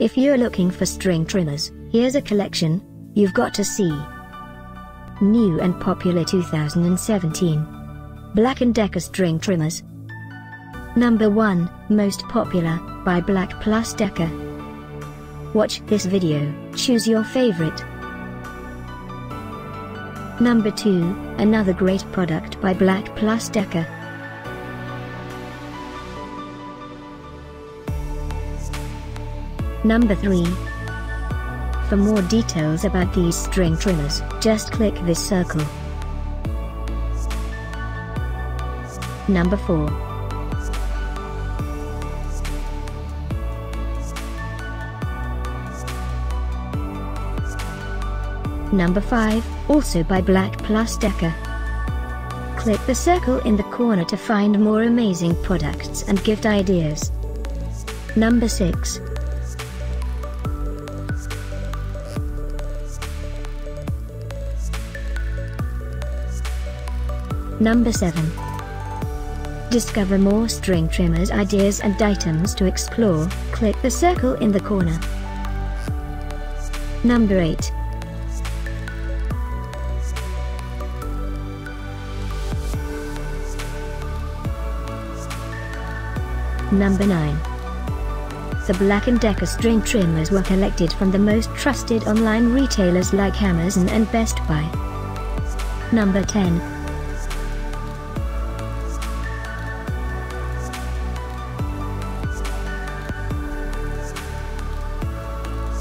If you're looking for string trimmers, here's a collection you've got to see. New and popular 2017 Black & Decker string trimmers. Number 1, most popular, by Black + Decker. Watch this video, choose your favorite. Number 2, another great product by Black + Decker. Number 3. For more details about these string trimmers, just click this circle. Number 4. Number 5, also by Black + Decker. Click the circle in the corner to find more amazing products and gift ideas. Number 6. Number 7. Discover more string trimmers ideas and items to explore, click the circle in the corner. Number 8. Number 9. The Black & Decker string trimmers were collected from the most trusted online retailers like Amazon and Best Buy. Number 10.